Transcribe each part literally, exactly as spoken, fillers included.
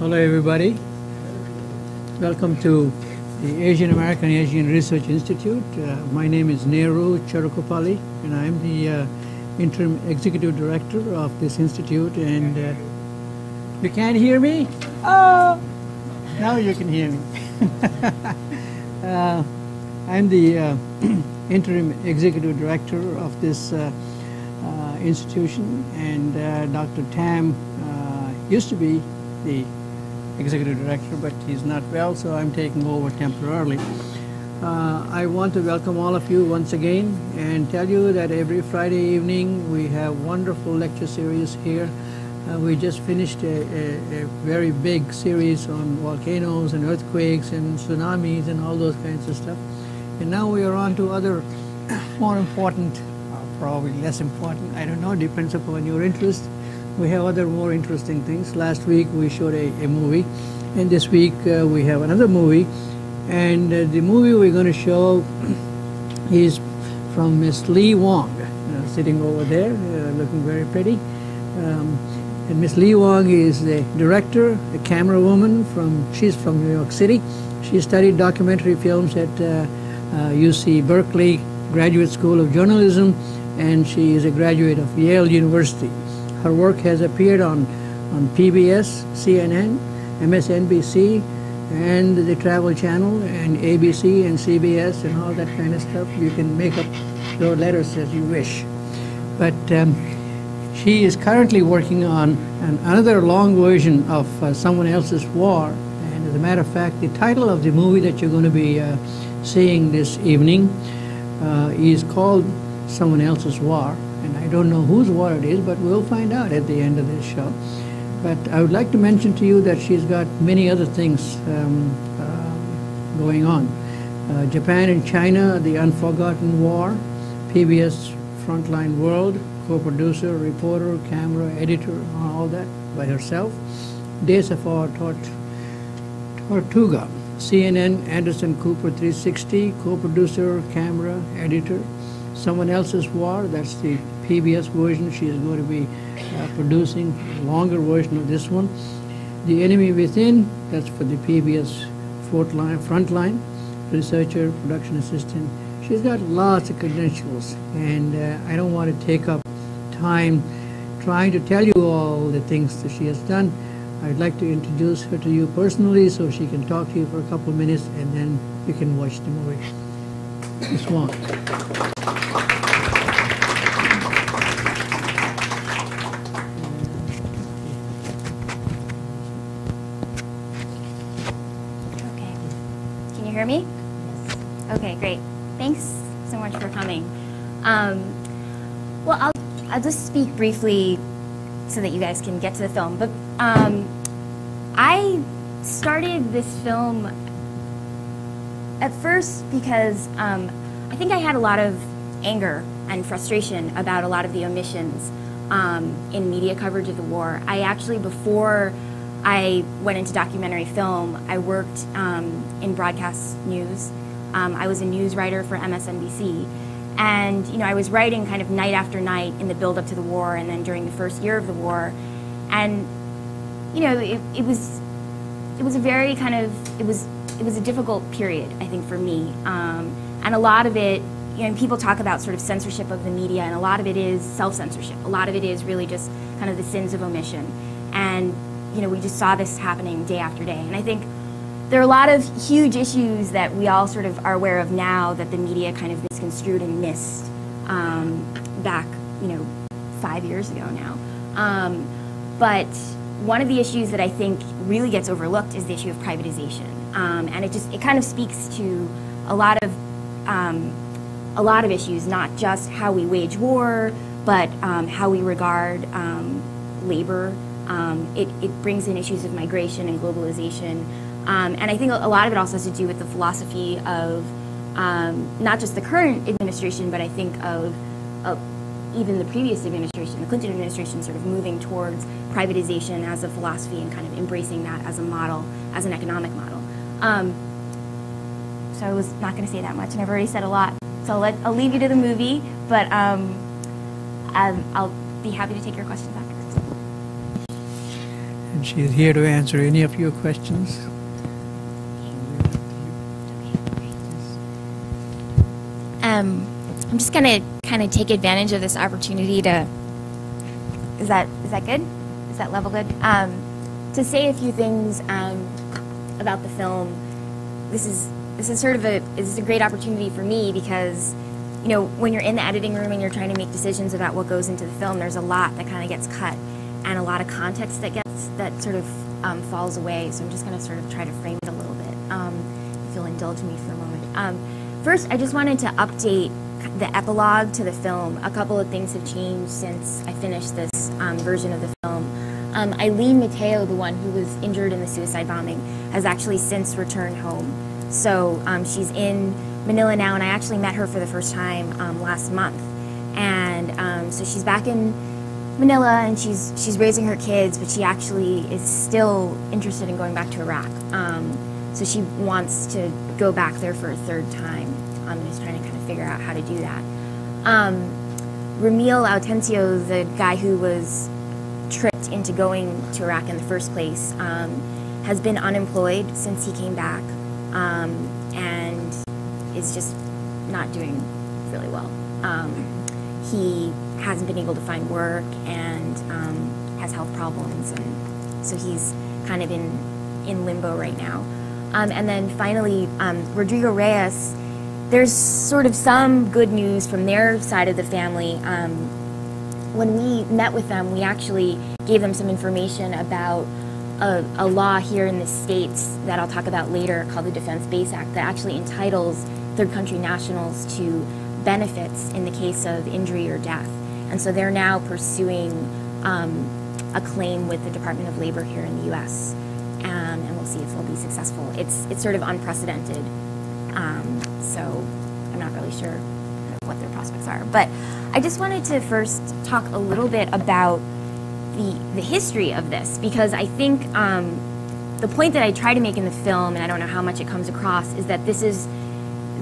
Hello, everybody. Welcome to the Asian American and Asian Research Institute. Uh, my name is Nehru Charakopaly, and I'm the uh, interim executive director of this institute. And uh, you can't hear me? Oh, now you can hear me. uh, I'm the uh, interim executive director of this uh, uh, institution, and uh, Doctor Tam uh, used to be the executive director, but he's not well, so I'm taking over temporarily. Uh, I want to welcome all of you once again and tell you that every Friday evening we have wonderful lecture series here. Uh, we just finished a, a, a very big series on volcanoes and earthquakes and tsunamis and all those kinds of stuff. And now we are on to other more important, or probably less important, I don't know, depends upon your interest. We have other more interesting things. Last week we showed a, a movie, and this week uh, we have another movie. And uh, the movie we're going to show is from Miss Lee Wang, uh, sitting over there, uh, looking very pretty. Um, and Miss Lee Wang is the director, a camera woman from, she's from New York City. She studied documentary films at uh, uh, U C Berkeley Graduate School of Journalism, and she is a graduate of Yale University. Her work has appeared on, on P B S, C N N, M S N B C, and the Travel Channel, and A B C, and C B S, and all that kind of stuff. You can make up your letters as you wish. But um, she is currently working on an, another long version of uh, Someone Else's War. And as a matter of fact, the title of the movie that you're going to be uh, seeing this evening uh, is called Someone Else's War. And I don't know whose war it is, but we'll find out at the end of this show. But I would like to mention to you that she's got many other things um, uh, going on. Uh, Japan and China, The Unforgotten War, P B S Frontline World, co-producer, reporter, camera, editor, all that by herself. Days of Tort, Tortuga, C N N, Anderson Cooper three sixty, co-producer, camera, editor. Someone Else's War, that's the P B S version. She is going to be uh, producing a longer version of this one. The Enemy Within, that's for the P B S Frontline, researcher, production assistant. She's got lots of credentials, and uh, I don't want to take up time trying to tell you all the things that she has done. I'd like to introduce her to you personally so she can talk to you for a couple of minutes, and then you can watch the movie. Miz Wang. Hear me? Yes. Okay, great. Thanks so much for coming. Um, well, I'll, I'll just speak briefly so that you guys can get to the film. But um, I started this film at first because um, I think I had a lot of anger and frustration about a lot of the omissions um, in media coverage of the war. I actually, before I went into documentary film, I worked um, in broadcast news. Um, I was a news writer for M S N B C. And you know, I was writing kind of night after night in the build up to the war and then during the first year of the war. And you know, it, it was it was a very kind of, it was it was a difficult period, I think, for me. Um, and a lot of it, you know, people talk about sort of censorship of the media, and a lot of it is self-censorship. A lot of it is really just kind of the sins of omission. And you know, we just saw this happening day after day. And I think there are a lot of huge issues that we all sort of are aware of now that the media kind of misconstrued and missed um, back, you know, five years ago now. Um, but one of the issues that I think really gets overlooked is the issue of privatization. Um, and it just, it kind of speaks to a lot of, um, a lot of issues, not just how we wage war, but um, how we regard um, labor. Um, it, it brings in issues of migration and globalization. Um, and I think a lot of it also has to do with the philosophy of um, not just the current administration, but I think of, of even the previous administration, the Clinton administration, sort of moving towards privatization as a philosophy and kind of embracing that as a model, as an economic model. Um, so I was not going to say that much, and I've already said a lot. So I'll, let, I'll leave you to the movie, but um, I'll be happy to take your questions after. and she is here to answer any of your questions. Um, I'm just going to kind of take advantage of this opportunity to, is that, is that good? Is that level good? Um, to say a few things um, about the film. This is, this is sort of a, this is a great opportunity for me because, you know, when you're in the editing room and you're trying to make decisions about what goes into the film, there's a lot that kind of gets cut and a lot of context that gets, that sort of um, falls away. So I'm just going to sort of try to frame it a little bit, um, if you'll indulge me for a moment. Um, first, I just wanted to update the epilogue to the film. A couple of things have changed since I finished this um, version of the film. Um, Eileen Mateo, the one who was injured in the suicide bombing, has actually since returned home. So um, she's in Manila now, and I actually met her for the first time um, last month. And um, so she's back in Manila, and she's she's raising her kids, but she actually is still interested in going back to Iraq. Um, so she wants to go back there for a third time. Um, and is trying to kind of figure out how to do that. Um, Ramil Autencio, the guy who was tricked into going to Iraq in the first place, um, has been unemployed since he came back, um, and is just not doing really well. Um, he hasn't been able to find work and um, has health problems, and so he's kind of in, in limbo right now. Um, and then finally, um, Rodrigo Reyes, there's sort of some good news from their side of the family. Um, when we met with them, we actually gave them some information about a, a law here in the States that I'll talk about later called the Defense Base Act that actually entitles third country nationals to benefits in the case of injury or death. And so they're now pursuing um, a claim with the Department of Labor here in the U S Um, and we'll see if they'll be successful. It's, it's sort of unprecedented. Um, so I'm not really sure what their prospects are. But I just wanted to first talk a little bit about the, the history of this, because I think um, the point that I try to make in the film, and I don't know how much it comes across, is that this is,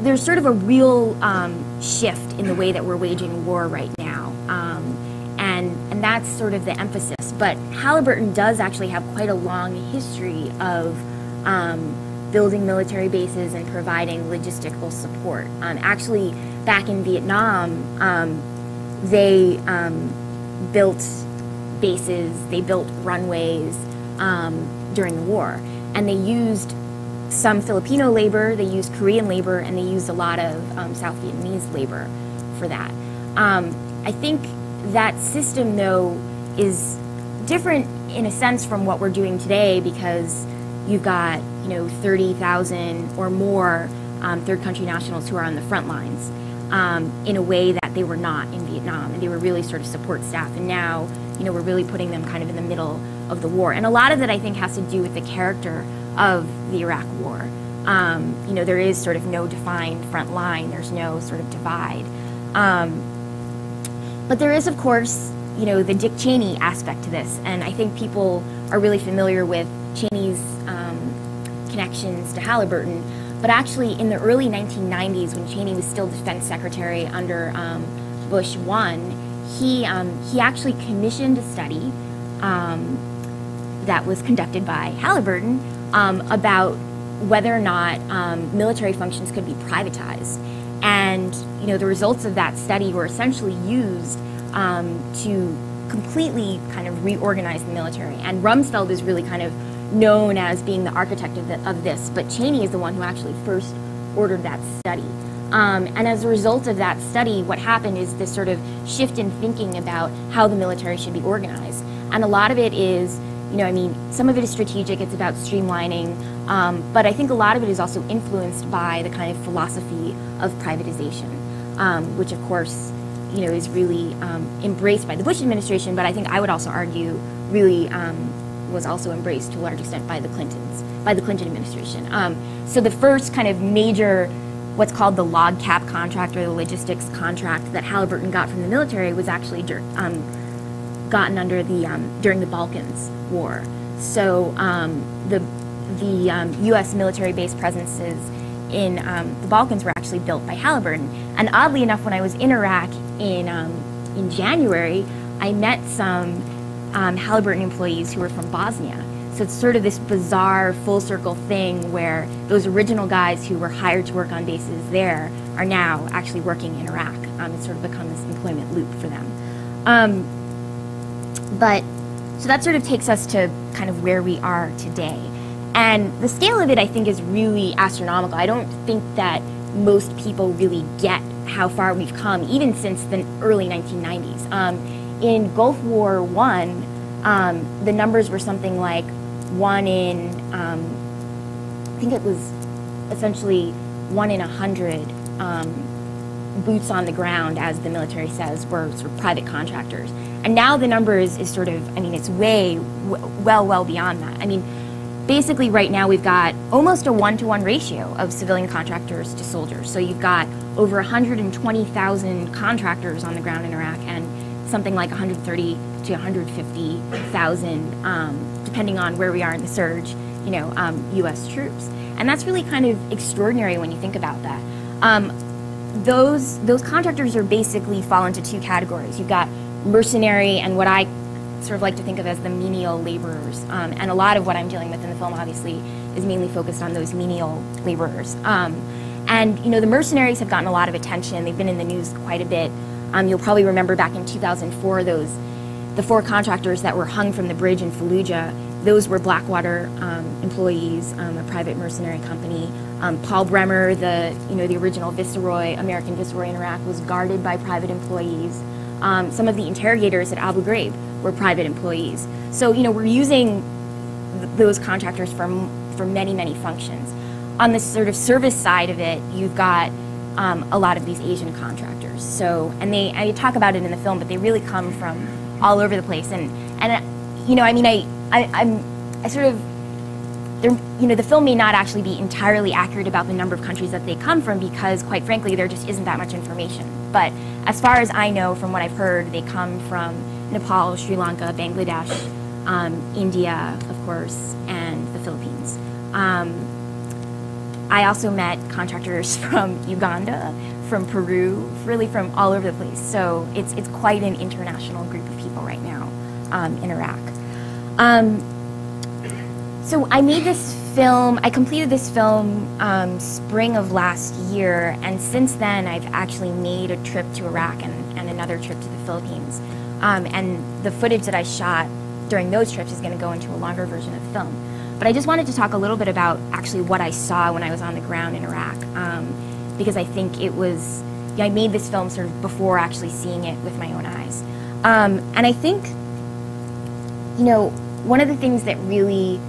there's sort of a real um, shift in the way that we're waging war right now. Um, and, and that's sort of the emphasis. But Halliburton does actually have quite a long history of um, building military bases and providing logistical support. Um, actually, back in Vietnam, um, they um, built bases, they built runways um, during the war. And they used some Filipino labor, they used Korean labor, and they used a lot of um, South Vietnamese labor for that. Um, I think that system, though, is different in a sense from what we're doing today, because you've got, you know, thirty thousand or more um, third country nationals who are on the front lines um, in a way that they were not in Vietnam, and they were really sort of support staff. And now, you know, we're really putting them kind of in the middle of the war. And a lot of that, I think, has to do with the character of the Iraq War. Um, you know, there is sort of no defined front line. There's no sort of divide. Um, but there is, of course, you know, the Dick Cheney aspect to this. And I think people are really familiar with Cheney's um, connections to Halliburton, but actually in the early nineteen nineties, when Cheney was still defense secretary under um, Bush one, he, um, he actually commissioned a study um, that was conducted by Halliburton um, about whether or not um, military functions could be privatized. And, you know, the results of that study were essentially used um, to completely kind of reorganize the military. And Rumsfeld is really kind of known as being the architect of, the, of this, but Cheney is the one who actually first ordered that study. Um, and as a result of that study, what happened is this sort of shift in thinking about how the military should be organized. And a lot of it is, you know, I mean, some of it is strategic, it's about streamlining, um, but I think a lot of it is also influenced by the kind of philosophy of privatization, um, which of course, you know, is really um, embraced by the Bush administration, but I think I would also argue really um, was also embraced to a large extent by the Clintons, by the Clinton administration. Um, so the first kind of major, what's called the log cap contract or the logistics contract that Halliburton got from the military was actually um, gotten under the, um, during the Balkans War. So um, the, the um, U S military base presences in um, the Balkans were actually built by Halliburton. And oddly enough, when I was in Iraq in, um, in January, I met some Um, Halliburton employees who were from Bosnia, So it's sort of this bizarre full circle thing where those original guys who were hired to work on bases there are now actually working in Iraq. Um, it's sort of become this employment loop for them. Um, but so that sort of takes us to kind of where we are today. And the scale of it, I think, is really astronomical. I don't think that most people really get how far we've come, even since the early nineteen nineties. Um, in Gulf War One, um, the numbers were something like one in, um, I think it was essentially one in a hundred um, boots on the ground, as the military says, were sort of private contractors. And now the number is, is sort of, I mean, it's way, w well, well beyond that. I mean, basically right now we've got almost a one-to-one ratio of civilian contractors to soldiers. So you've got over one hundred twenty thousand contractors on the ground in Iraq and something like one hundred thirty to one hundred fifty thousand, um, depending on where we are in the surge, you know, um, U S troops. And that's really kind of extraordinary when you think about that. Um, those, those contractors are basically fall into two categories. You've got mercenary and what I sort of like to think of as the menial laborers. Um, and a lot of what I'm dealing with in the film, obviously, is mainly focused on those menial laborers. Um, and, you know, the mercenaries have gotten a lot of attention. They've been in the news quite a bit. Um, you'll probably remember back in two thousand four, those, the four contractors that were hung from the bridge in Fallujah, those were Blackwater um, employees, um, a private mercenary company. Um, Paul Bremer, the, you know, the original viceroy, American viceroy in Iraq, was guarded by private employees. Um, some of the interrogators at Abu Ghraib were private employees. So, you know, we're using th those contractors for, m for many, many functions. On the sort of service side of it, you've got um, a lot of these Asian contractors. So, and they, I talk about it in the film, but they really come from all over the place. And, and uh, you know, I mean, I, I, I'm, I sort of, you know, the film may not actually be entirely accurate about the number of countries that they come from because, quite frankly, there just isn't that much information. But as far as I know, from what I've heard, they come from Nepal, Sri Lanka, Bangladesh, um, India, of course, and the Philippines. Um, I also met contractors from Uganda, from Peru, really from all over the place. So it's, it's quite an international group of people right now um, in Iraq. Um, so I made this film, I completed this film um, spring of last year, and since then I've actually made a trip to Iraq and, and another trip to the Philippines. Um, and the footage that I shot during those trips is going to go into a longer version of the film. But I just wanted to talk a little bit about actually what I saw when I was on the ground in Iraq, um, because I think it was, you know, I made this film sort of before actually seeing it with my own eyes. Um, and I think, you know, one of the things that really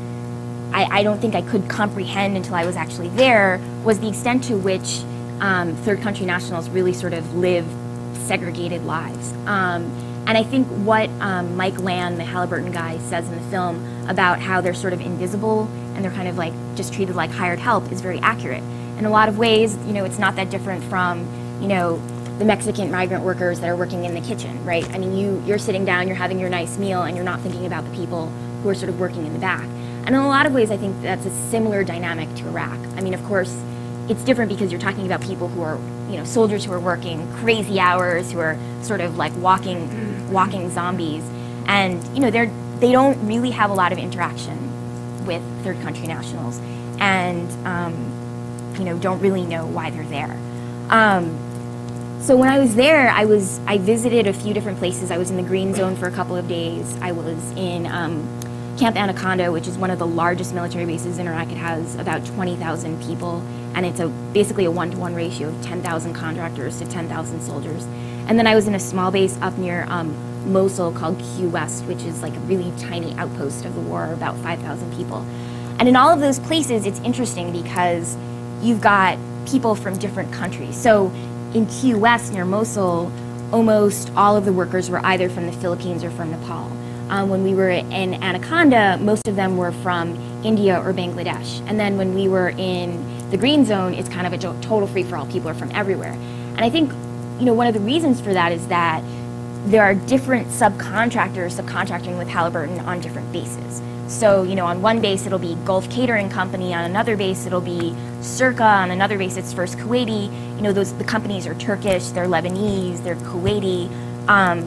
I, I don't think I could comprehend until I was actually there was the extent to which um, third country nationals really sort of live segregated lives. Um, And I think what um, Mike Land, the Halliburton guy, says in the film about how they're sort of invisible and they're kind of like just treated like hired help is very accurate. In a lot of ways, you know, it's not that different from, you know, the Mexican migrant workers that are working in the kitchen, right? I mean, you, you're sitting down, you're having your nice meal, and you're not thinking about the people who are sort of working in the back. And in a lot of ways, I think that's a similar dynamic to Iraq. I mean, of course, it's different because you're talking about people who are, you know, soldiers who are working crazy hours, who are sort of like walking... walking zombies, and you know they're they don't really have a lot of interaction with third country nationals, and um, you know don't really know why they're there. Um, so when I was there, I was I visited a few different places. I was in the Green Zone for a couple of days. I was in um, Camp Anaconda, which is one of the largest military bases in Iraq. It has about twenty thousand people, and it's a basically a one-to-one ratio of ten thousand contractors to ten thousand soldiers. And then I was in a small base up near um, Mosul called Q West, which is like a really tiny outpost of the war, about five thousand people. And in all of those places, it's interesting because you've got people from different countries. So in Q West near Mosul, almost all of the workers were either from the Philippines or from Nepal. Um, when we were in Anaconda, most of them were from India or Bangladesh. And then when we were in the Green Zone, it's kind of a total free-for-all. People are from everywhere. And I think you know, one of the reasons for that is that there are different subcontractors subcontracting with Halliburton on different bases. So, you know, on one base it'll be Gulf Catering Company, on another base it'll be Circa, on another base it's First Kuwaiti. You know, those the companies are Turkish, they're Lebanese, they're Kuwaiti. Um,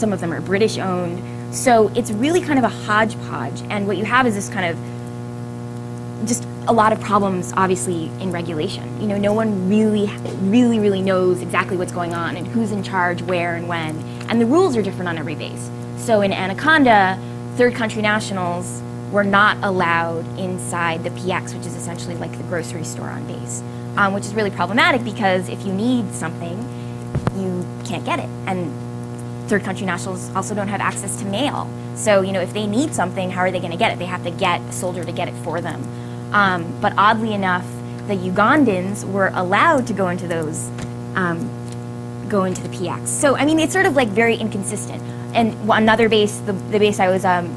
some of them are British-owned. So it's really kind of a hodgepodge, and what you have is this kind of just a lot of problems, obviously, in regulation. You know, no one really, really, really knows exactly what's going on and who's in charge, where and when, and the rules are different on every base. So in Anaconda, third country nationals were not allowed inside the P X, which is essentially like the grocery store on base, um, which is really problematic because if you need something, you can't get it. And third country nationals also don't have access to mail. So, you know, if they need something, how are they going to get it? They have to get a soldier to get it for them. Um, but oddly enough, the Ugandans were allowed to go into those, um, go into the P X. So, I mean, it's sort of like very inconsistent. And another base, the, the base I was um,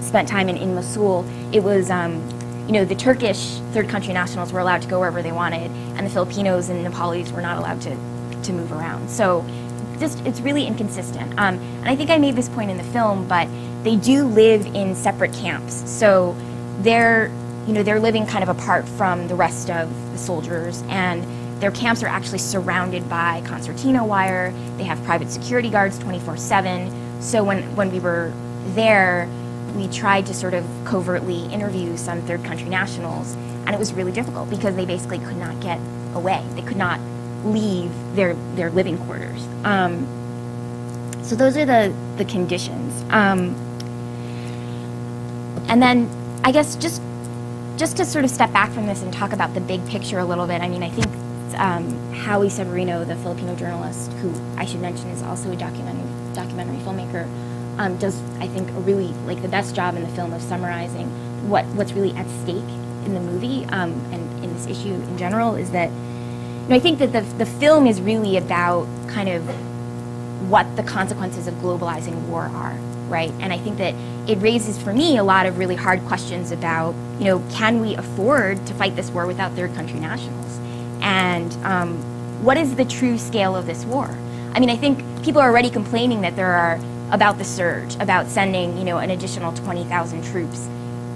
spent time in, in Mosul, it was, um, you know, the Turkish third country nationals were allowed to go wherever they wanted, and the Filipinos and Nepalis were not allowed to, to move around. So just, it's really inconsistent. Um, and I think I made this point in the film, but they do live in separate camps. So they're, you know, they're living kind of apart from the rest of the soldiers, and their camps are actually surrounded by concertina wire. They have private security guards twenty-four seven. So when, when we were there, we tried to sort of covertly interview some third country nationals, and it was really difficult because they basically could not get away. They could not leave their, their living quarters. Um, so those are the, the conditions. Um, and then I guess just, just to sort of step back from this and talk about the big picture a little bit, I mean, I think um, Howie Severino, the Filipino journalist, who I should mention is also a documentary, documentary filmmaker, Um, does, I think, a really, like, the best job in the film of summarizing what, what's really at stake in the movie um, and in this issue in general is that, you know, I think that the, the film is really about kind of what the consequences of globalizing war are, right? And I think that it raises, for me, a lot of really hard questions about, you know, can we afford to fight this war without third country nationals? And um, what is the true scale of this war? I mean, I think people are already complaining that there are about the surge, about sending, you know, an additional twenty thousand troops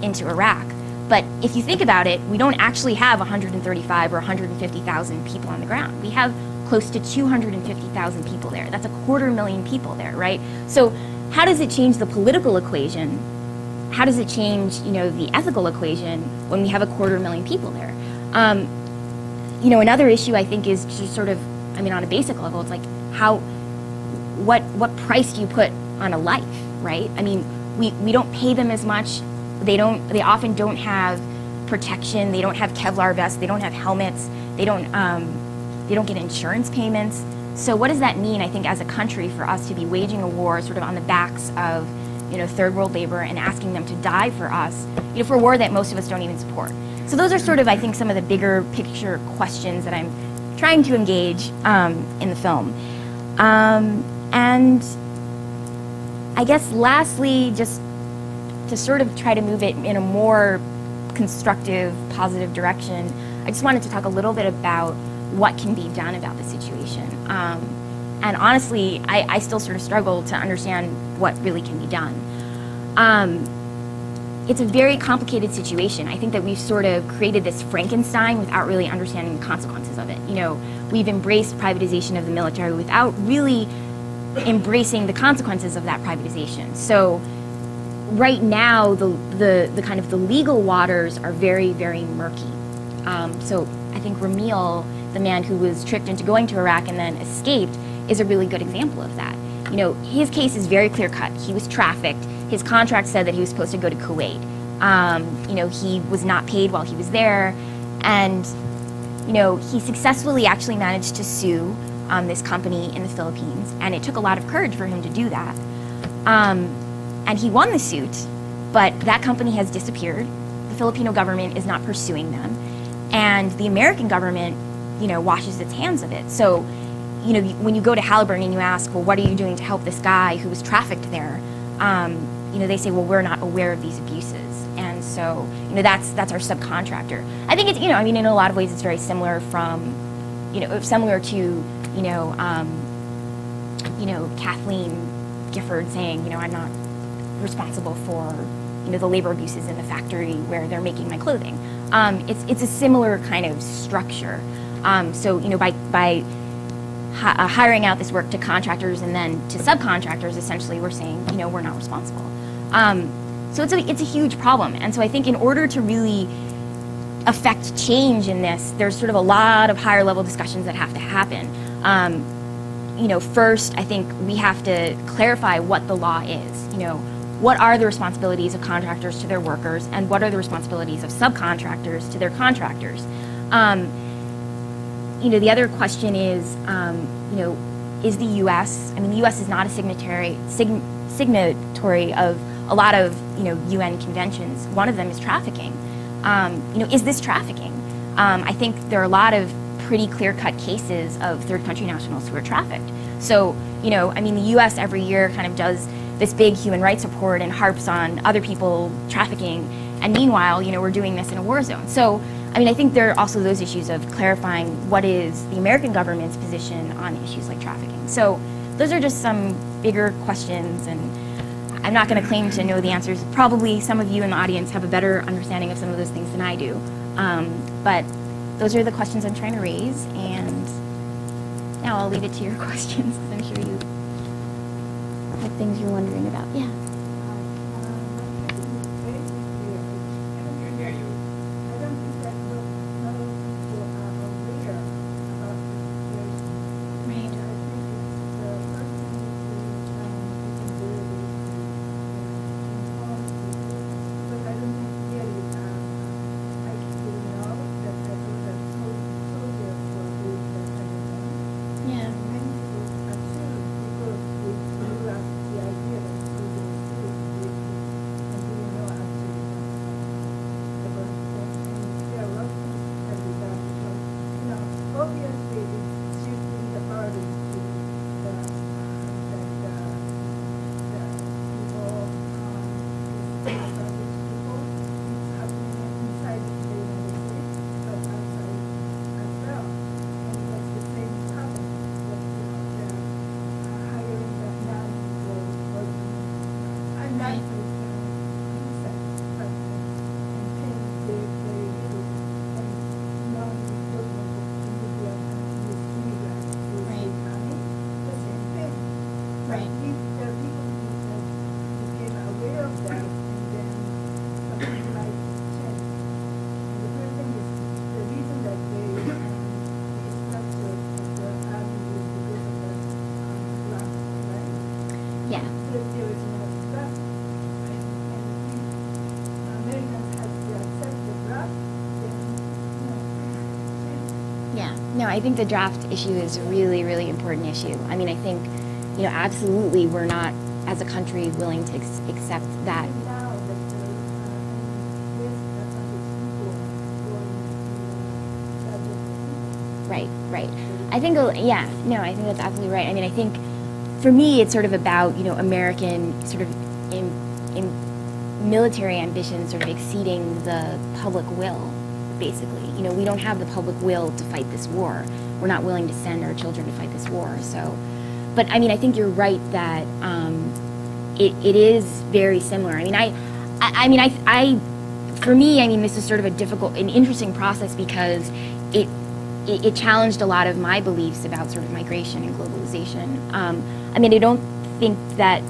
into Iraq. But if you think about it, we don't actually have one hundred thirty-five or one hundred fifty thousand people on the ground. We have close to two hundred fifty thousand people there. That's a quarter million people there, right? So how does it change the political equation? How does it change, you know, the ethical equation when we have a quarter million people there? Um, you know, another issue I think is just sort of, I mean, on a basic level, it's like how, what, what price do you put on a life, right? I mean, we, we don't pay them as much. They don't, they often don't have protection. They don't have Kevlar vests. They don't have helmets. They don't, um, they don't get insurance payments. So what does that mean, I think, as a country for us to be waging a war sort of on the backs of, you know, third world labor and asking them to die for us, you know, for a war that most of us don't even support? So those are sort of, I think, some of the bigger picture questions that I'm trying to engage um, in the film. Um, and I guess lastly, just to sort of try to move it in a more constructive, positive direction, I just wanted to talk a little bit about what can be done about the situation. Um, and honestly, I, I still sort of struggle to understand what really can be done. Um, it's a very complicated situation. I think that we've sort of created this Frankenstein without really understanding the consequences of it. You know, we've embraced privatization of the military without really embracing the consequences of that privatization. So right now, the, the, the kind of the legal waters are very, very murky. Um, so I think Ramil, the man who was tricked into going to Iraq and then escaped, is a really good example of that. You know, his case is very clear-cut. He was trafficked. His contract said that he was supposed to go to Kuwait. Um, you know, he was not paid while he was there. And, you know, he successfully actually managed to sue Um, this company in the Philippines, and it took a lot of courage for him to do that. Um, and he won the suit, but that company has disappeared. The Filipino government is not pursuing them, and the American government, you know, washes its hands of it. So, you know, when you go to Halliburton and you ask, well, what are you doing to help this guy who was trafficked there? Um, you know, they say, well, we're not aware of these abuses, and so, you know, that's that's our subcontractor. I think it's, you know, I mean, in a lot of ways, it's very similar from, you know, similar to. You know, um, you know, Kathleen Gifford saying, you know, I'm not responsible for, you know, the labor abuses in the factory where they're making my clothing. Um, it's it's a similar kind of structure. Um, so, you know, by by hi uh, hiring out this work to contractors and then to subcontractors, essentially, we're saying, you know, we're not responsible. Um, so it's a, it's a huge problem. And so I think in order to really affect change in this, there's sort of a lot of higher level discussions that have to happen. Um, you know, first, I think we have to clarify what the law is. You know, what are the responsibilities of contractors to their workers, and what are the responsibilities of subcontractors to their contractors? Um, you know, the other question is, um, you know, is the U S I mean, the U S is not a signatory, sign, signatory of a lot of, you know, U N conventions. One of them is trafficking. Um, you know, is this trafficking? Um, I think there are a lot of pretty clear-cut cases of third country nationals who are trafficked. So, you know, I mean, the U S every year kind of does this big human rights report and harps on other people trafficking, and meanwhile, you know, we're doing this in a war zone. So, I mean, I think there are also those issues of clarifying what is the American government's position on issues like trafficking. So, those are just some bigger questions, and I'm not going to claim to know the answers. Probably some of you in the audience have a better understanding of some of those things than I do, um, but those are the questions I'm trying to raise, and now I'll leave it to your questions, because I'm sure you have things you're wondering about. Yeah. No, I think the draft issue is a really, really important issue. I mean, I think, you know, absolutely we're not, as a country, willing to ex accept that. Right, right. I think, yeah, no, I think that's absolutely right. I mean, I think, for me, it's sort of about, you know, American sort of in, in military ambition sort of exceeding the public will. Basically, you know, we don't have the public will to fight this war. We're not willing to send our children to fight this war. So, but I mean, I think you're right that um, it, it is very similar. I mean, I, I, I mean, I, I, for me, I mean, this is sort of a difficult, an interesting process because it, it, it challenged a lot of my beliefs about sort of migration and globalization. Um, I mean, I don't think that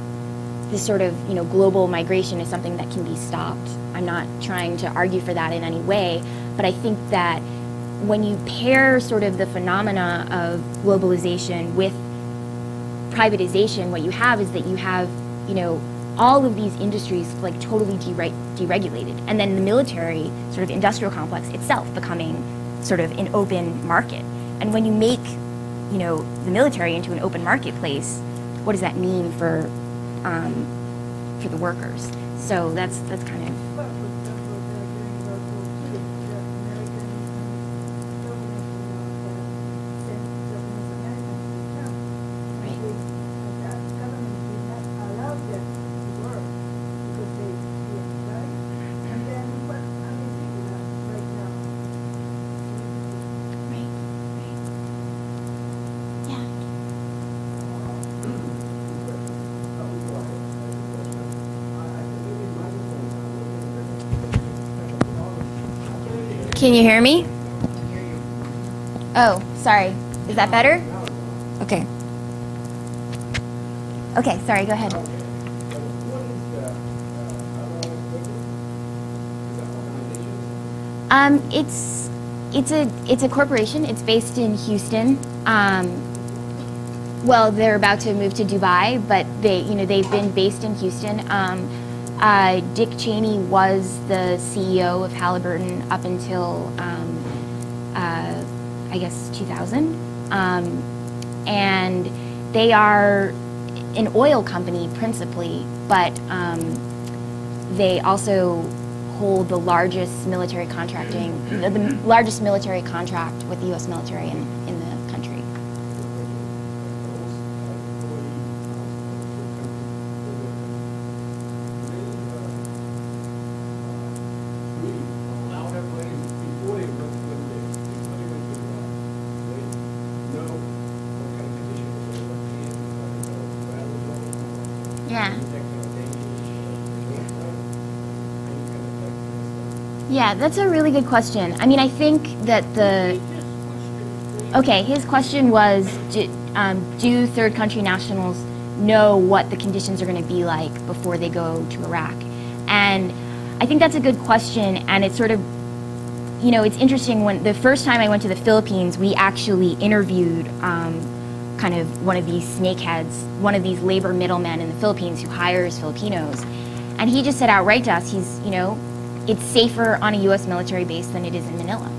this sort of, you know, global migration is something that can be stopped. I'm not trying to argue for that in any way. But I think that when you pair sort of the phenomena of globalization with privatization, what you have is that you have, you know, all of these industries like totally deregulated, and then the military sort of industrial complex itself becoming sort of an open market. And when you make, you know, the military into an open marketplace, what does that mean for um, for the workers? So that's that's kind of. Can you hear me? I can hear you. Oh, sorry. Is that better? Okay. Okay, sorry, go ahead. Um, it's it's a it's a corporation. It's based in Houston. Um, well, they're about to move to Dubai, but they you know they've been based in Houston. Um, uh, Dick Cheney was the C E O of Halliburton up until um, uh, I guess two thousand, um, and they are an oil company principally, but um, they also hold the largest military contracting, the, the largest military contract with the U S military in, in the country. Yeah, that's a really good question. I mean, I think that the... Okay, his question was, do, um, do third country nationals know what the conditions are going to be like before they go to Iraq? And I think that's a good question, and it's sort of, you know, it's interesting. When the first time I went to the Philippines, we actually interviewed um, kind of one of these snakeheads, one of these labor middlemen in the Philippines who hires Filipinos. And he just said outright to us, he's, you know, it's safer on a U S military base than it is in Manila.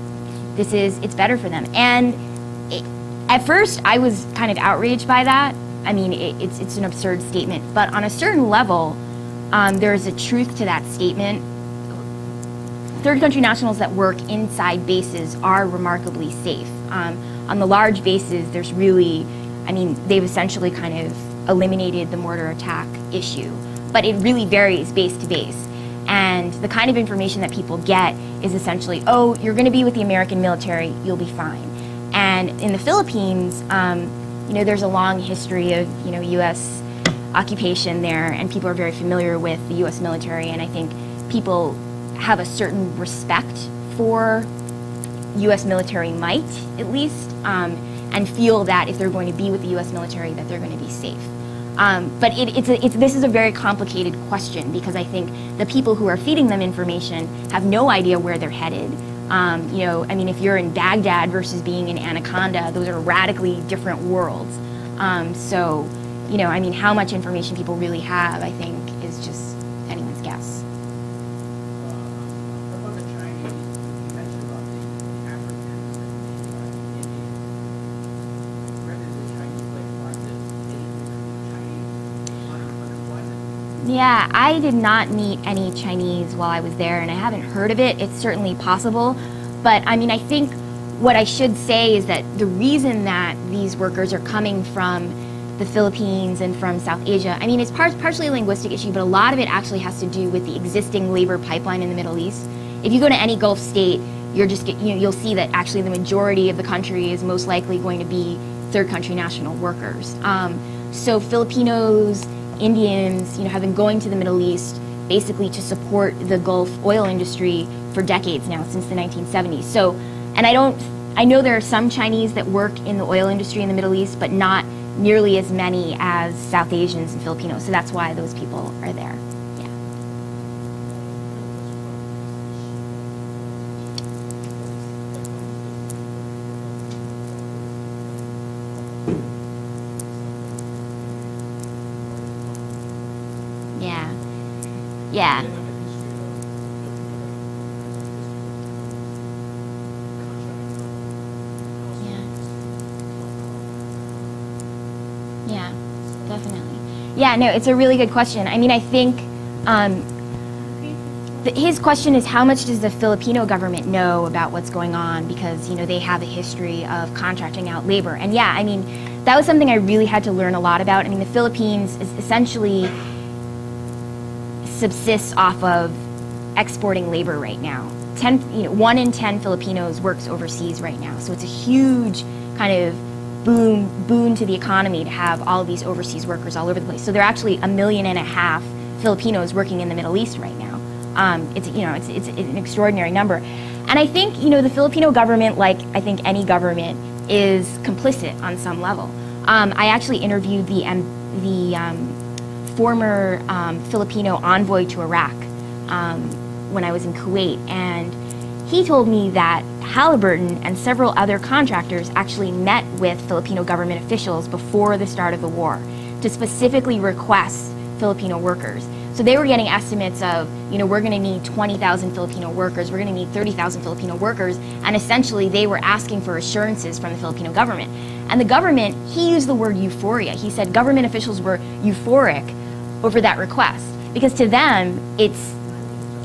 This is, it's better for them. And it, at first, I was kind of outraged by that. I mean, it, it's, it's an absurd statement. But on a certain level, um, there is a truth to that statement. Third country nationals that work inside bases are remarkably safe. Um, on the large bases, there's really, I mean, they've essentially kind of eliminated the mortar attack issue. But it really varies base to base. And the kind of information that people get is essentially, oh, you're going to be with the American military, you'll be fine. And in the Philippines, um, you know, there's a long history of, you know, U S occupation there, and people are very familiar with the U S military, and I think people have a certain respect for U S military might, at least, um, and feel that if they're going to be with the U S military, that they're going to be safe. Um, but it, it's a, it's, this is a very complicated question, because I think the people who are feeding them information have no idea where they're headed. Um, you know, I mean, if you're in Baghdad versus being in Anaconda, those are radically different worlds. Um, so, you know, I mean, how much information people really have, I think, is just anyone's guess. Yeah, I did not meet any Chinese while I was there, and I haven't heard of it. It's certainly possible. But I mean, I think what I should say is that the reason that these workers are coming from the Philippines and from South Asia, I mean, it's par partially a linguistic issue, but a lot of it actually has to do with the existing labor pipeline in the Middle East. If you go to any Gulf state, you're just, you know, you'll see that actually the majority of the country is most likely going to be third country national workers. Um, so Filipinos, Indians, you know, have been going to the Middle East basically to support the Gulf oil industry for decades now, since the nineteen seventies. So, and I don't, I know there are some Chinese that work in the oil industry in the Middle East, but not nearly as many as South Asians and Filipinos. So that's why those people are there. Yeah. Yeah. Yeah, definitely. Yeah, no, it's a really good question. I mean, I think um, th his question is, how much does the Filipino government know about what's going on? Because, you know, they have a history of contracting out labor. And yeah, I mean, that was something I really had to learn a lot about. I mean, the Philippines is essentially subsists off of exporting labor right now. Ten, you know, one in ten Filipinos works overseas right now, so it's a huge kind of boom, boon to the economy to have all of these overseas workers all over the place. So there are actually a million and a half Filipinos working in the Middle East right now. Um, it's you know, it's, it's it's an extraordinary number, and I think you know the Filipino government, like I think any government, is complicit on some level. Um, I actually interviewed the, um, the um, former um, Filipino envoy to Iraq um, when I was in Kuwait, and he told me that Halliburton and several other contractors actually met with Filipino government officials before the start of the war to specifically request Filipino workers. So they were getting estimates of, you know, we're going to need twenty thousand Filipino workers, we're going to need thirty thousand Filipino workers, and essentially they were asking for assurances from the Filipino government. And the government, he used the word euphoria. He said government officials were euphoric over that request because to them it's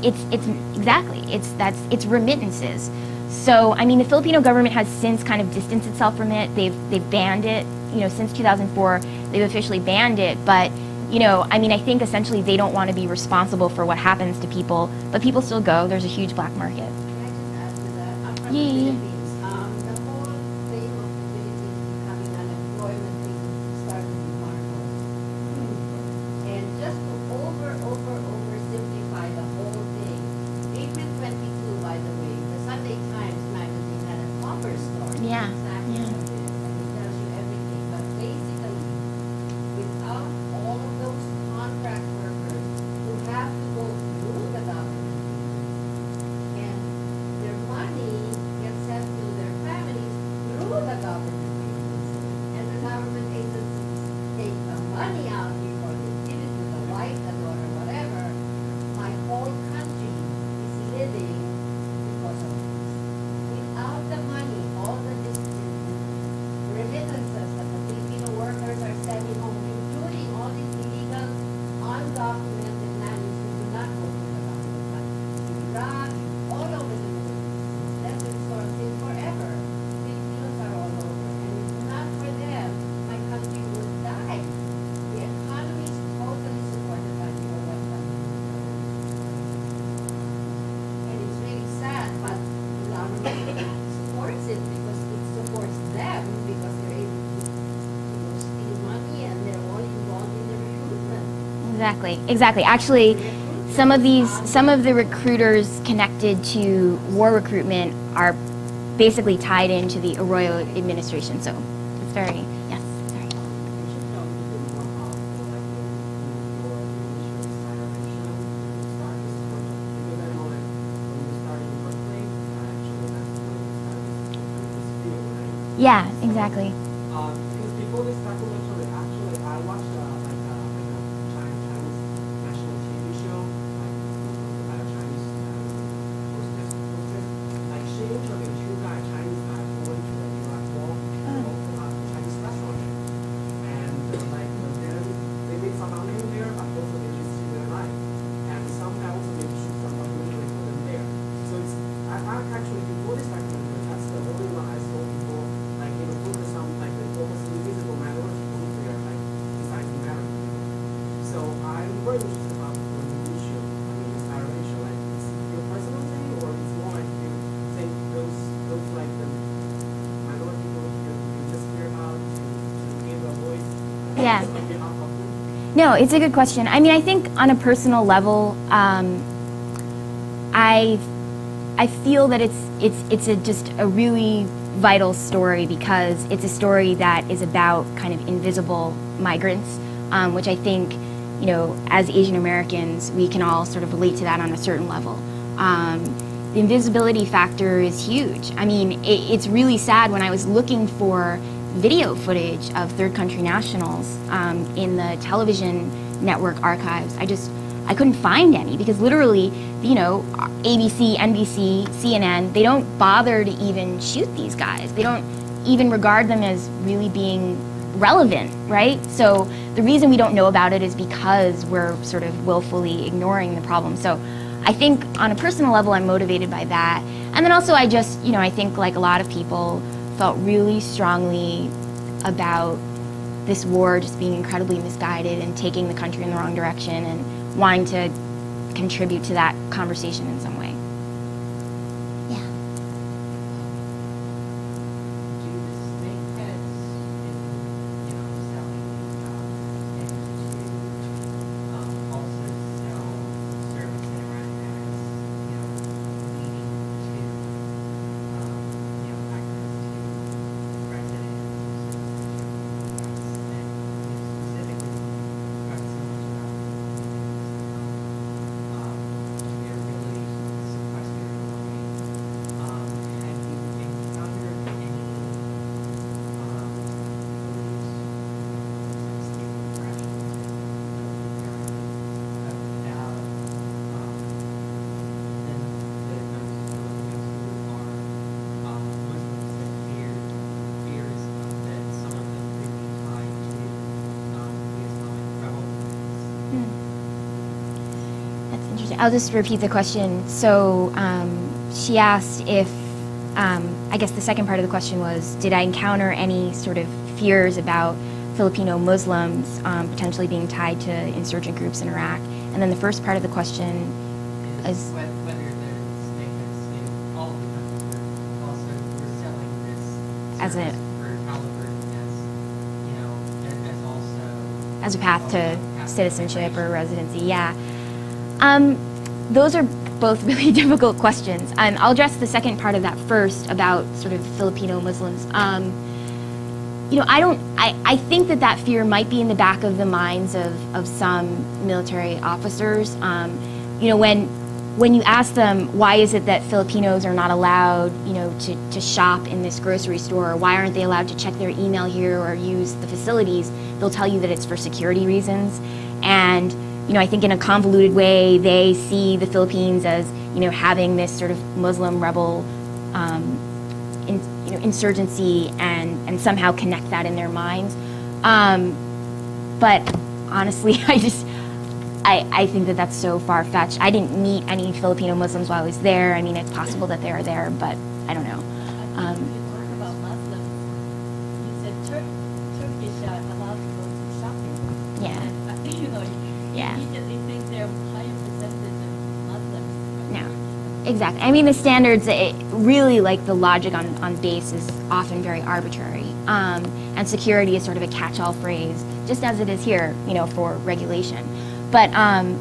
It's, it's exactly, it's, that's, it's remittances. So, I mean, the Filipino government has since kind of distanced itself from it. They've, they've banned it, you know, since two thousand four, they've officially banned it. But, you know, I mean, I think essentially they don't want to be responsible for what happens to people, but people still go. There's a huge black market. Can I just add to that? I'm from the Philippines. Um, the whole thing of the Philippines becoming an employment thing started in Marcos. And just to over, over, over simplify the whole April twenty-second, by the way, the Sunday Times magazine had a cover story. Yeah. Exactly. Yeah. And it tells you everything. But basically, without all of those contract workers who have to go through the government and their money gets sent to their families through the government agencies, and the government agencies take the money out before they give it to the wife, the daughter, whatever, my whole country living because of this. Without the money, all the remittances that the Filipino workers are sending home, including all these illegal, undocumented nannies who do not go to the government, but in Iraq, all over the world. That's been sourcing forever. Filipinos are all over. And if not for them, my country would die. The economy is totally supported by the U S government. But the government supports it because it supports them because they're able to, you know, steal money and they're all involved in the recruitment. Exactly, exactly. Actually, some of these, some of the recruiters connected to war recruitment are basically tied into the Arroyo administration. So it's very, yes. Yeah, exactly. Um, because before this documentary, actually, I watched uh, like, uh, like a Chinese national T V show, like about a Chinese uh, hostess, hostess. Like she interviewed two guys, Chinese guys, who went to the Iraq war, who opened up a Chinese restaurant. And uh, like then they made some money in there, but also they just see their life. And some guys also made some documentary for them there. So it's I, I actually before this documentary, that's the only one I saw before. Focus on like the focus invisible minority group there, like besides American people. So I'm very interested about the issue. I mean, it's not racial, like it's your personal thing, or it's more like you think those those like the minority group you, you just hear out to, to give a voice. Uh, yeah. No, it's a good question. I mean, I think on a personal level, um, I I feel that it's it's it's a just a really vital story because it's a story that is about kind of invisible migrants, um, which I think, you know, as Asian Americans, we can all sort of relate to that on a certain level. Um, the invisibility factor is huge. I mean, it, it's really sad when I was looking for video footage of third country nationals um, in the television network archives. I just, I couldn't find any because literally, you know, A B C, N B C, C N N, they don't bother to even shoot these guys. They don't even regard them as really being relevant, right? So the reason we don't know about it is because we're sort of willfully ignoring the problem. So I think on a personal level, I'm motivated by that. And then also I just, you know, I think like a lot of people felt really strongly about this war just being incredibly misguided and taking the country in the wrong direction and wanting to contribute to that conversation in some way. Yeah. Do the snake heads in, you know, selling jobs and to um, also sell service in Iran as, you know, leading to, um, you know, access to residents? I'll just repeat the question. So um, she asked if, um, I guess the second part of the question was, did I encounter any sort of fears about Filipino Muslims um, potentially being tied to insurgent groups in Iraq? And then the first part of the question is... As a, as a path to citizenship or residency, yeah. Um, those are both really difficult questions. Um, I'll address the second part of that first about sort of Filipino Muslims. Um, you know, I don't, I, I think that that fear might be in the back of the minds of, of some military officers. Um, you know, when, when you ask them, why is it that Filipinos are not allowed, you know, to, to shop in this grocery store, or why aren't they allowed to check their email here or use the facilities, they'll tell you that it's for security reasons. And, you know, I think in a convoluted way, they see the Philippines as, you know, having this sort of Muslim rebel um, in, you know, insurgency and, and somehow connect that in their minds. Um, but honestly, I just... I, I think that that's so far-fetched. I didn't meet any Filipino Muslims while I was there. I mean, it's possible that they are there, but I don't know. Um, you talk about Muslims. You said Tur Turkish are allowed to go to shopping. Yeah. And, you know, you yeah. immediately think they're higher percentage of Muslims. No, exactly. I mean, the standards, it really, like, the logic on, on base is often very arbitrary. Um, and security is sort of a catch-all phrase, just as it is here, you know, for regulation. But um,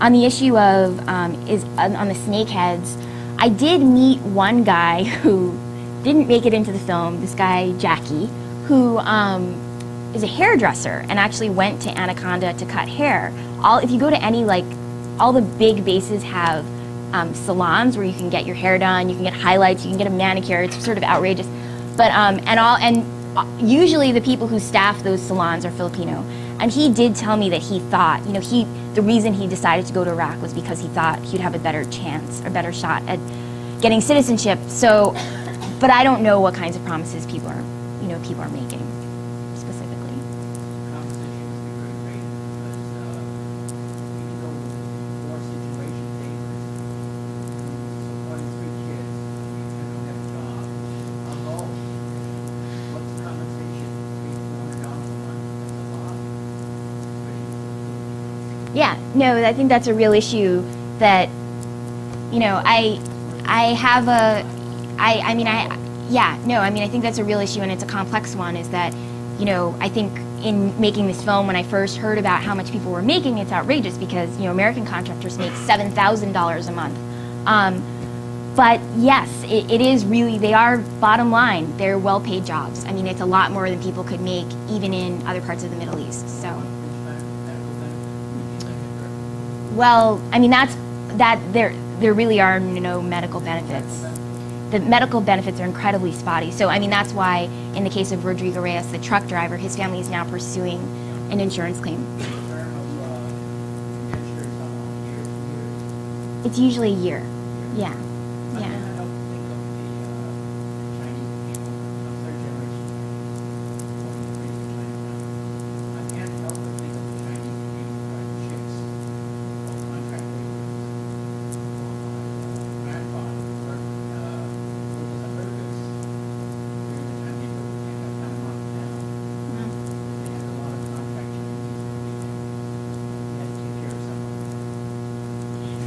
on the issue of, um, is on, on the snakeheads, I did meet one guy who didn't make it into the film, this guy, Jackie, who um, is a hairdresser and actually went to Anaconda to cut hair. All, if you go to any, like, all the big bases have um, salons where you can get your hair done, you can get highlights, you can get a manicure, it's sort of outrageous. But, um, and all, and usually the people who staff those salons are Filipino. And he did tell me that he thought, you know, he, the reason he decided to go to Iraq was because he thought he'd have a better chance, a better shot at getting citizenship. So, but I don't know what kinds of promises people are, you know, people are making specifically. The conversation has been very great because we can go into more situation favors. One in three kids, we don't have a job. Alone, what's the conversation between four hundred dollars a month and the law? Yeah, no, I think that's a real issue that, you know, I, I have a, I, I mean, I, yeah, no, I mean, I think that's a real issue and it's a complex one is that, you know, I think in making this film, when I first heard about how much people were making, it's outrageous because, you know, American contractors make seven thousand dollars a month. Um, but yes, it, it is really, they are bottom line, they're well-paid jobs. I mean, it's a lot more than people could make even in other parts of the Middle East, so. Well, I mean, that's, that there, there really are no medical benefits. The medical benefits are incredibly spotty. So, I mean, that's why, in the case of Rodrigo Reyes, the truck driver, his family is now pursuing an insurance claim. It's usually a year. Yeah. Yeah.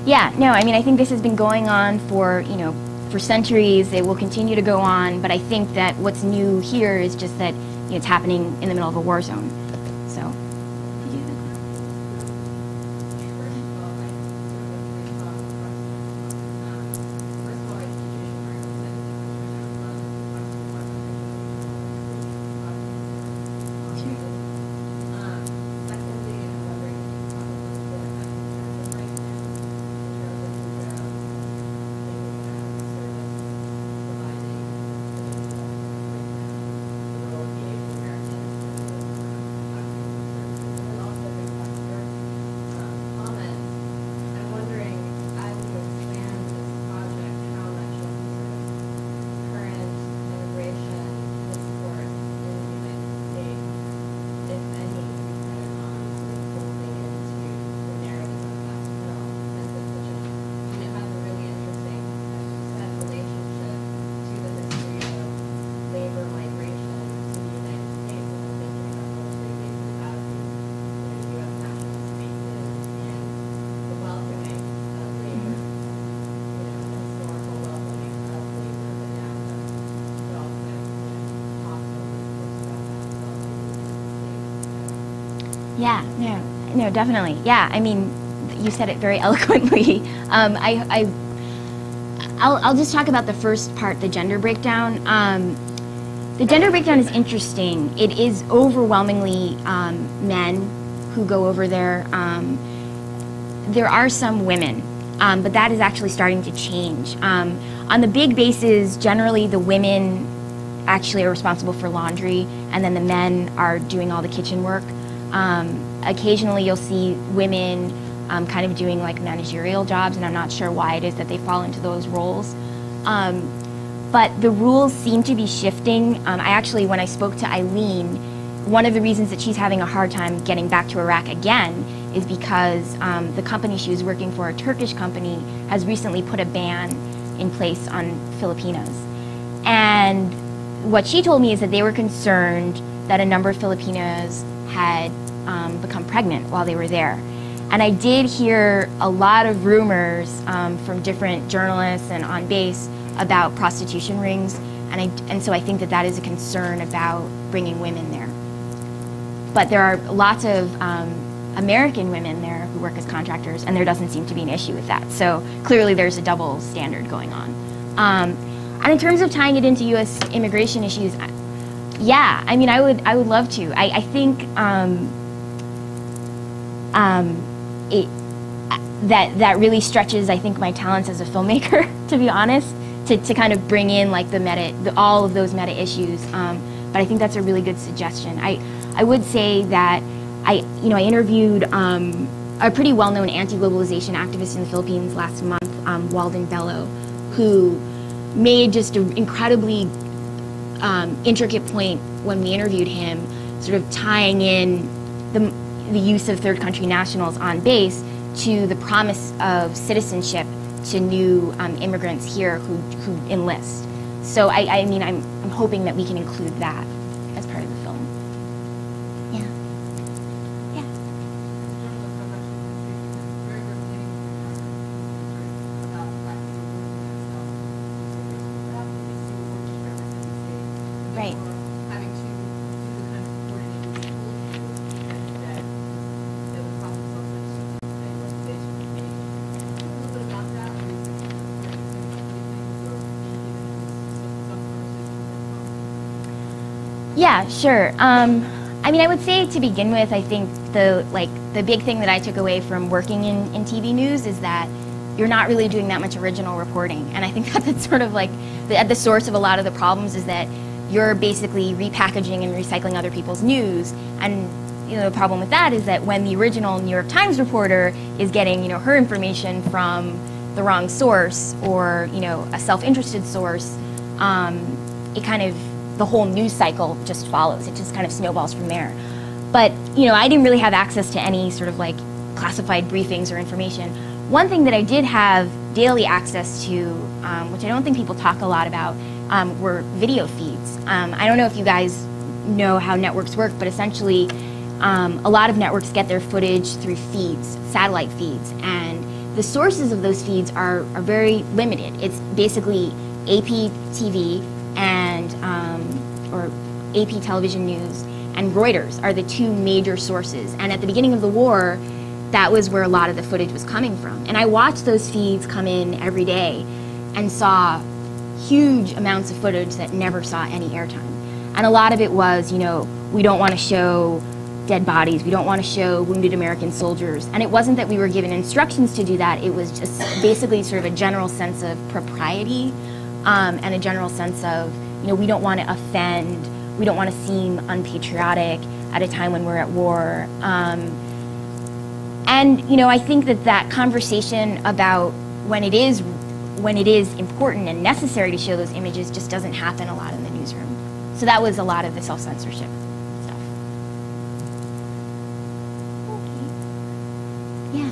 Yeah, no, I mean, I think this has been going on for, you know, for centuries. It will continue to go on, but I think that what's new here is just that, you know, it's happening in the middle of a war zone, so. Yeah, no, no, definitely. Yeah, I mean, you said it very eloquently. Um, I, I, I'll, I'll just talk about the first part, the gender breakdown. Um, the gender breakdown is interesting. It is overwhelmingly um, men who go over there. Um, there are some women, um, but that is actually starting to change. Um, on the big bases, generally the women actually are responsible for laundry, and then the men are doing all the kitchen work. Um, occasionally you'll see women um, kind of doing like managerial jobs, and I'm not sure why it is that they fall into those roles. Um, but the rules seem to be shifting. Um, I actually, when I spoke to Eileen, one of the reasons that she's having a hard time getting back to Iraq again is because um, the company she was working for, a Turkish company, has recently put a ban in place on Filipinos. And what she told me is that they were concerned that a number of Filipinos had um, become pregnant while they were there. And I did hear a lot of rumors um, from different journalists and on base about prostitution rings, and, I, and so I think that that is a concern about bringing women there. But there are lots of um, American women there who work as contractors, and there doesn't seem to be an issue with that. So clearly there's a double standard going on. Um, and in terms of tying it into U S immigration issues, yeah, I mean, I would, I would love to. I, I think um, um, it, that that really stretches, I think, my talents as a filmmaker, to be honest, to, to kind of bring in like the meta, the, all of those meta issues. Um, but I think that's a really good suggestion. I, I would say that I, you know, I interviewed um, a pretty well-known anti-globalization activist in the Philippines last month, um, Walden Bello, who made just an incredibly Um, intricate point when we interviewed him, sort of tying in the, the use of third country nationals on base to the promise of citizenship to new um, immigrants here who, who enlist. So I, I mean, I'm, I'm hoping that we can include that as part of the film. Yeah. Right. Yeah, sure. Um, I mean, I would say to begin with, I think the like the big thing that I took away from working in, in T V news is that you're not really doing that much original reporting, and I think that that's sort of like the, at the source of a lot of the problems is that you're basically repackaging and recycling other people's news. And you know, the problem with that is that when the original New York Times reporter is getting you know, her information from the wrong source or you know, a self-interested source, um, it kind of, the whole news cycle just follows. It just kind of snowballs from there. But you know, I didn't really have access to any sort of like classified briefings or information. One thing that I did have daily access to, um, which I don't think people talk a lot about, Um, were video feeds. Um, I don't know if you guys know how networks work, but essentially um, a lot of networks get their footage through feeds, satellite feeds, and the sources of those feeds are, are very limited. It's basically A P T V and um, or A P Television News and Reuters are the two major sources, and at the beginning of the war that was where a lot of the footage was coming from. And I watched those feeds come in every day and saw huge amounts of footage that never saw any airtime. And a lot of it was, you know, we don't want to show dead bodies, we don't want to show wounded American soldiers. And it wasn't that we were given instructions to do that, it was just basically sort of a general sense of propriety um, and a general sense of, you know, we don't want to offend, we don't want to seem unpatriotic at a time when we're at war. Um, and, you know, I think that that conversation about when it is when it is important and necessary to show those images just doesn't happen a lot in the newsroom. So that was a lot of the self-censorship stuff. Okay. Yeah.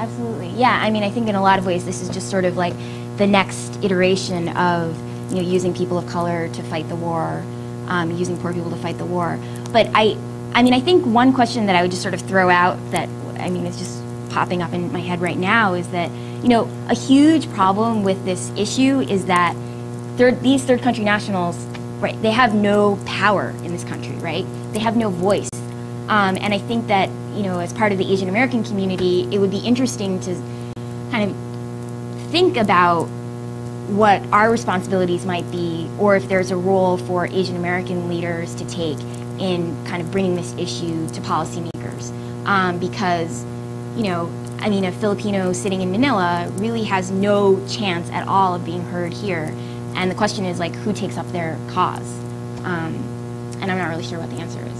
Absolutely. Yeah, I mean, I think in a lot of ways this is just sort of like the next iteration of, you know, using people of color to fight the war, um, using poor people to fight the war. But I, I mean, I think one question that I would just sort of throw out that, I mean, it's just popping up in my head right now is that, you know, a huge problem with this issue is that third, these third country nationals, right, they have no power in this country, right? They have no voice. Um, and I think that, you know, as part of the Asian American community, it would be interesting to kind of think about what our responsibilities might be, or if there's a role for Asian American leaders to take in kind of bringing this issue to policymakers. Um, because, you know, I mean, a Filipino sitting in Manila really has no chance at all of being heard here. And the question is, like, who takes up their cause? Um, and I'm not really sure what the answer is.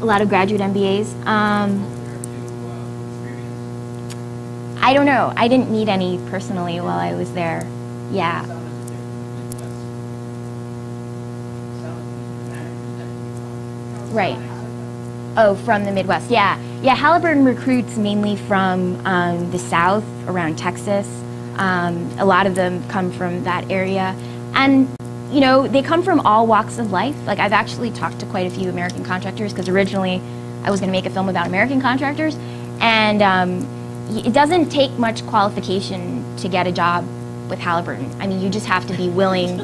A lot of graduate M B As. Um, I don't know. I didn't need any personally while I was there. Yeah. Right. Oh, from the Midwest. Yeah. Yeah, Halliburton recruits mainly from um, the South, around Texas. Um, a lot of them come from that area. And you know, they come from all walks of life. Like, I've actually talked to quite a few American contractors, because originally I was going to make a film about American contractors, and um, it doesn't take much qualification to get a job with Halliburton. I mean, you just have to be willing.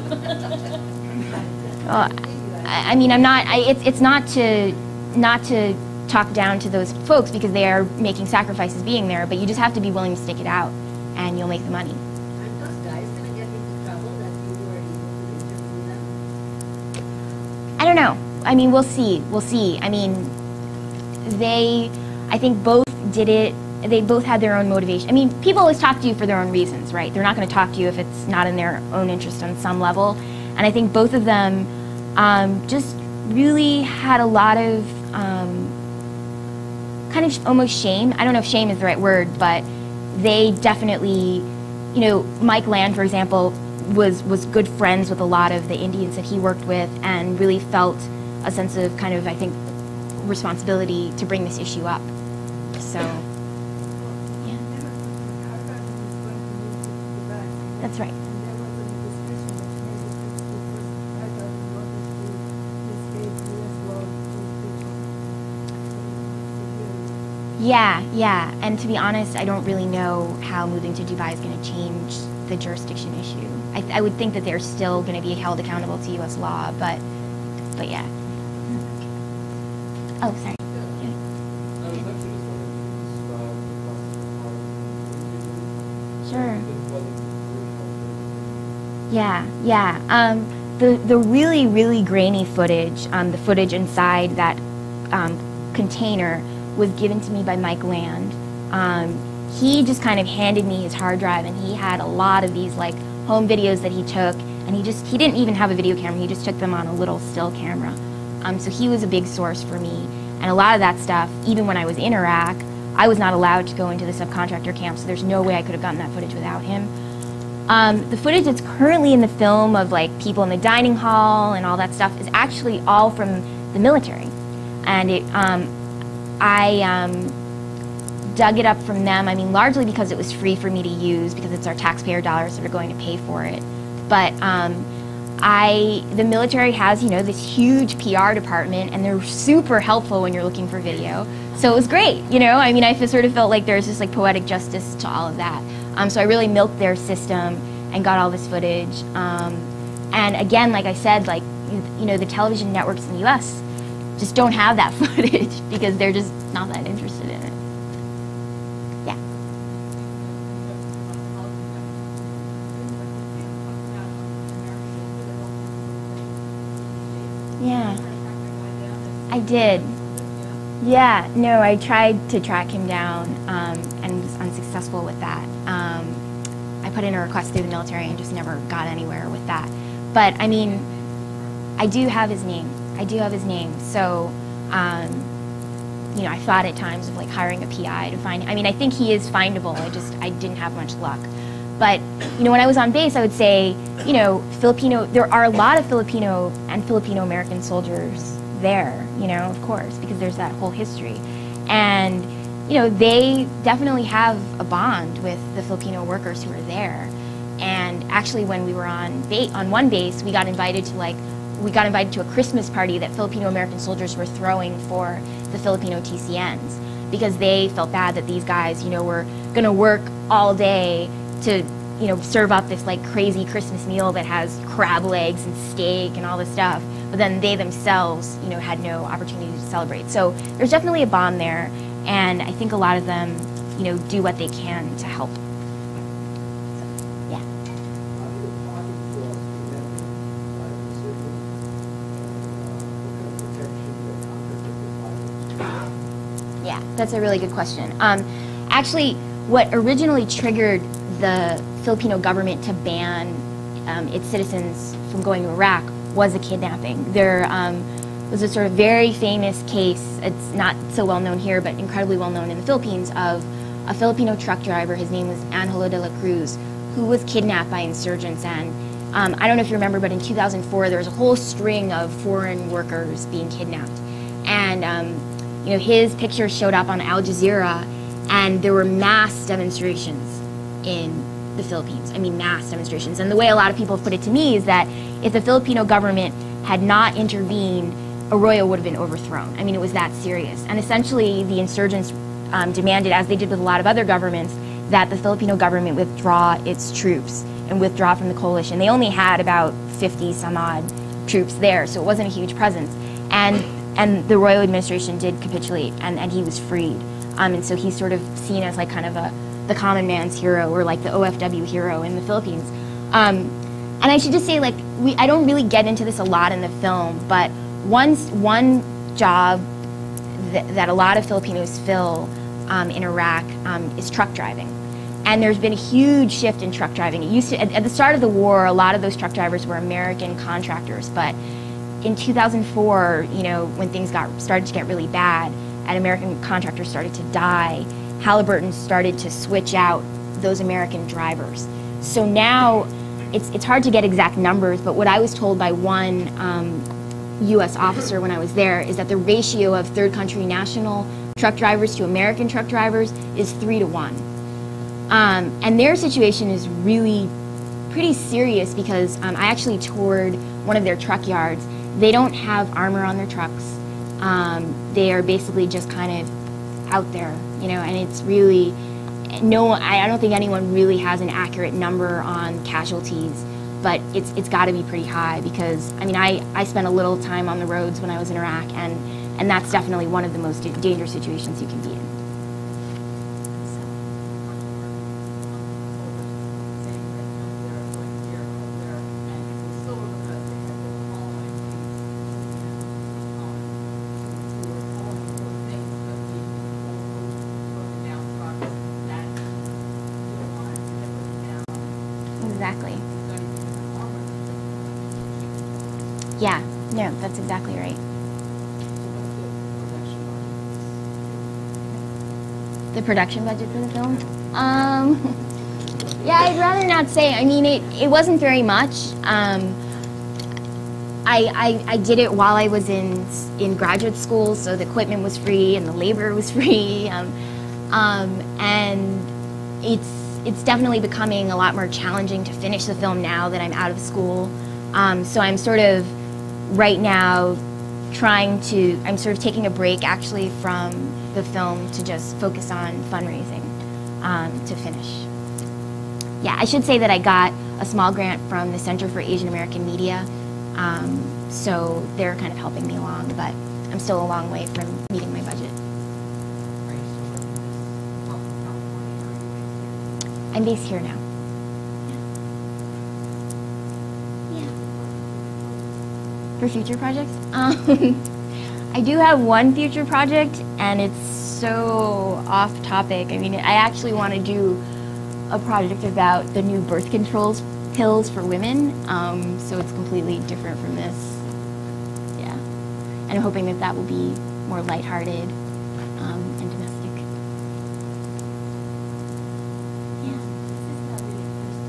uh, I, I mean, I'm not. I, it's it's not to not to talk down to those folks, because they are making sacrifices being there, but you just have to be willing to stick it out, and you'll make the money. I don't know. I mean, we'll see. We'll see. I mean, they, I think both did it, they both had their own motivation. I mean, people always talk to you for their own reasons, right? They're not going to talk to you if it's not in their own interest on some level. And I think both of them um, just really had a lot of um, kind of almost shame. I don't know if shame is the right word, but they definitely, you know, Mike Land, for example, was was good friends with a lot of the Indians that he worked with, and really felt a sense of kind of, I think, responsibility to bring this issue up. So, yeah. That's right. Yeah, yeah. And to be honest, I don't really know how moving to Dubai is going to change the jurisdiction issue. I, th I would think that they're still going to be held accountable to U S law, but, but yeah. Okay. Oh, sorry. Yeah. Sure. Yeah, yeah. Um, the the really really grainy footage, um, the footage inside that um, container, was given to me by Mike Land. Um, he just kind of handed me his hard drive, and he had a lot of these like home videos that he took, and he just, he didn't even have a video camera, he just took them on a little still camera. Um, so he was a big source for me, and a lot of that stuff, even when I was in Iraq, I was not allowed to go into the subcontractor camp, so there's no way I could have gotten that footage without him. Um, the footage that's currently in the film of like people in the dining hall and all that stuff is actually all from the military, and it, um, I, um, dug it up from them, I mean, largely because it was free for me to use, because it's our taxpayer dollars that are going to pay for it. But um, I, the military has, you know, this huge P R department, and they're super helpful when you're looking for video. So it was great, you know, I mean, I sort of felt like there was just like poetic justice to all of that. Um, so I really milked their system and got all this footage. Um, and again, like I said, like, you know, the television networks in the U S just don't have that footage because they're just not that interested in it. Yeah, I did. Yeah, no, I tried to track him down um, and was unsuccessful with that. Um, I put in a request through the military and just never got anywhere with that. But I mean, I do have his name. I do have his name. So, um, you know, I thought at times of like hiring a P I to find him. I mean, I think he is findable. I just, I didn't have much luck. But, you know, when I was on base, I would say, you know, Filipino, there are a lot of Filipino and Filipino-American soldiers there, you know, of course, because there's that whole history. And, you know, they definitely have a bond with the Filipino workers who are there. And actually, when we were on ba- on one base, we got invited to, like, we got invited to a Christmas party that Filipino-American soldiers were throwing for the Filipino T C Ns, because they felt bad that these guys, you know, were going to work all day to, you know, serve up this, like, crazy Christmas meal that has crab legs and steak and all this stuff, but then they themselves, you know, had no opportunity to celebrate. So there's definitely a bond there, and I think a lot of them, you know, do what they can to help. That's a really good question. Um, actually, what originally triggered the Filipino government to ban um, its citizens from going to Iraq was a kidnapping. There um, was a sort of very famous case, it's not so well known here, but incredibly well known in the Philippines, of a Filipino truck driver, his name was Angelo de la Cruz, who was kidnapped by insurgents. And um, I don't know if you remember, but in two thousand four, there was a whole string of foreign workers being kidnapped. And um, you know, his picture showed up on Al Jazeera, and there were mass demonstrations in the Philippines. I mean, mass demonstrations. And the way a lot of people put it to me is that if the Filipino government had not intervened, Arroyo would have been overthrown. I mean, it was that serious. And essentially, the insurgents um, demanded, as they did with a lot of other governments, that the Filipino government withdraw its troops and withdraw from the coalition. They only had about fifty some odd troops there, so it wasn't a huge presence. And And the royal administration did capitulate, and, and he was freed. Um, and so he's sort of seen as like kind of a, the common man's hero, or like the O F W hero in the Philippines. Um, and I should just say, like, we, I don't really get into this a lot in the film, but one, one job th that a lot of Filipinos fill um, in Iraq um, is truck driving. And there's been a huge shift in truck driving. It used to, at, at the start of the war, a lot of those truck drivers were American contractors, but in two thousand four, you know, when things got started to get really bad and American contractors started to die, Halliburton started to switch out those American drivers. So now, it's, it's hard to get exact numbers, but what I was told by one um, U S officer when I was there is that the ratio of third country national truck drivers to American truck drivers is three to one. Um, and their situation is really pretty serious, because um, I actually toured one of their truck yards. They don't have armor on their trucks. Um, they are basically just kind of out there, you know, and it's really, no, I don't think anyone really has an accurate number on casualties, but it's, it's gotta be pretty high, because, I mean, I, I spent a little time on the roads when I was in Iraq, and, and that's definitely one of the most dangerous situations you can be in. Yeah, no, that's exactly right. The production budget for the film? Um, yeah, I'd rather not say. I mean, it, it wasn't very much. Um, I, I, I did it while I was in, in graduate school, so the equipment was free and the labor was free. Um, um, and it's, it's definitely becoming a lot more challenging to finish the film now that I'm out of school. Um, so I'm sort of, right now, trying to, I'm sort of taking a break actually from the film to just focus on fundraising um, to finish. Yeah, I should say that I got a small grant from the Center for Asian American Media, um, so they're kind of helping me along, but I'm still a long way from meeting my budget. Are you still working in California, or are you based here? I'm based here now. For future projects? Um, I do have one future project, and it's so off topic. I mean, I actually want to do a project about the new birth control pills for women, um, so it's completely different from this. Yeah. And I'm hoping that that will be more lighthearted um, and domestic. Yeah.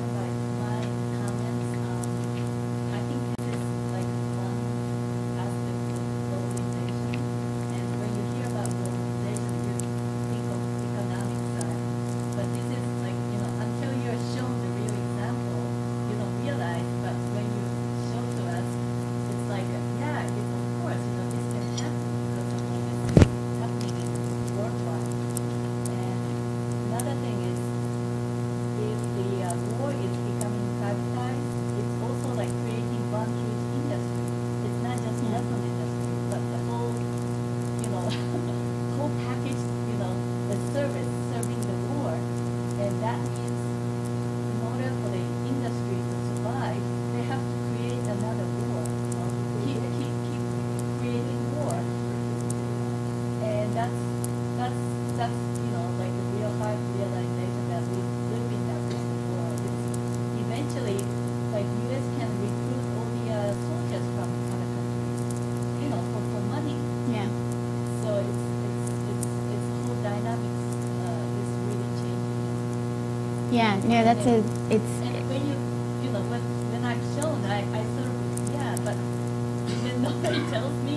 Yeah, no, that's and, a, it's... And when you, you know, when, when I'm shown, I, I sort of, yeah, but when nobody tells me,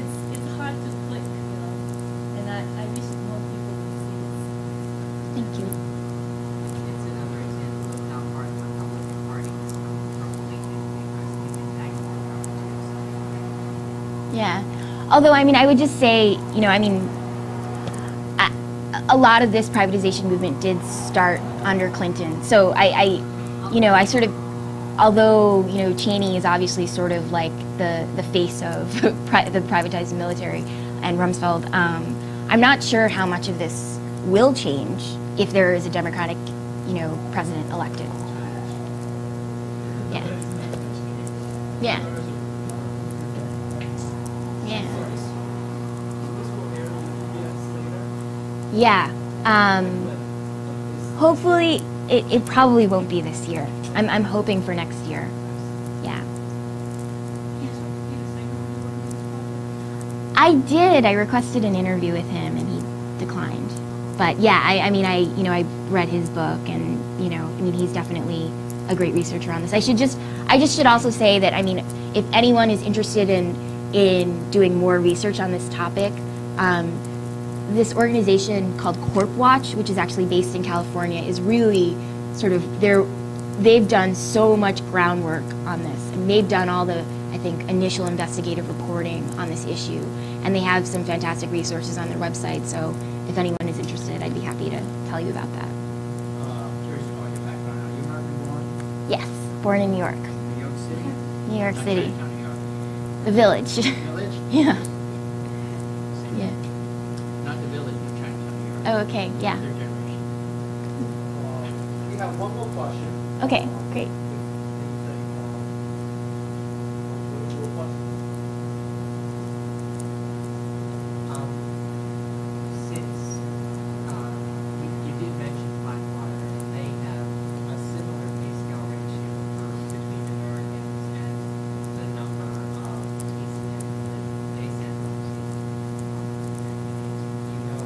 it's, it's hard to click, you know, and I, I wish more people would see it. Thank you. It's another example of how far the Republican Party has come from believing because we can act more power to ourselves. Yeah, although, I mean, I would just say, you know, I mean, a lot of this privatization movement did start under Clinton. So I, I, you know, I sort of, although, you know, Cheney is obviously sort of like the, the face of pri the privatized military and Rumsfeld, um, I'm not sure how much of this will change if there is a Democratic, you know, president elected. Yeah. Yeah. Yeah. Yeah, um, hopefully it, it probably won't be this year. I'm, I'm hoping for next year. Yeah. I did. I requested an interview with him and he declined. But yeah, I, I mean, I, you know, I read his book and, you know, I mean, he's definitely a great researcher on this. I should just, I just should also say that, I mean, if anyone is interested in, in doing more research on this topic, um, this organization called CorpWatch, which is actually based in California, is really sort of, they're, they've done so much groundwork on this. And they've done all the, I think, initial investigative reporting on this issue. And they have some fantastic resources on their website. So if anyone is interested, I'd be happy to tell you about that. Uh, I'm curious to know your background. Are you American born? Yes, born in New York. New York City? New York City. New York. The Village. The Village? Yeah. Yeah. Oh, okay, yeah. Um, we have one more question. Okay, great. Um, since um, you, you did mention Blackwater, they have a similar pay scale ratio between Americans and the number of cases that they send from cases. You know,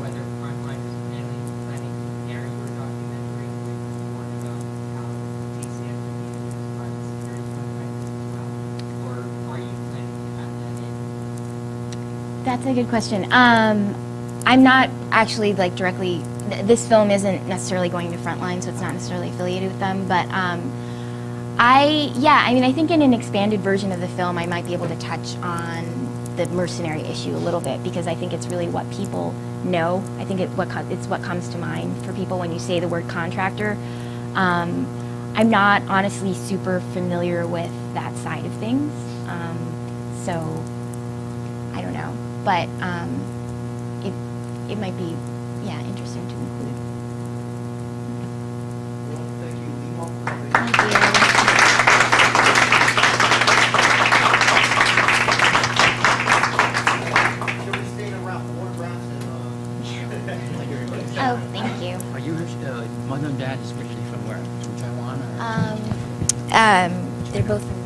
whether Frontline is planning, planning to air your documentary with one about how T C M could be used as private security contractors as well, or are you planning to add that in? That's a good question. Um, I'm not actually like directly, th this film isn't necessarily going to Frontline, so it's not necessarily affiliated with them, but um, I, yeah, I mean, I think in an expanded version of the film, I might be able to touch on the mercenary issue a little bit, because I think it's really what people know. I think it, what it's what comes to mind for people when you say the word contractor. Um, I'm not honestly super familiar with that side of things, um, so I don't know. But um, it it might be yeah interesting to include. Well, thank you, Lee Wang. Thank you. Um, they're both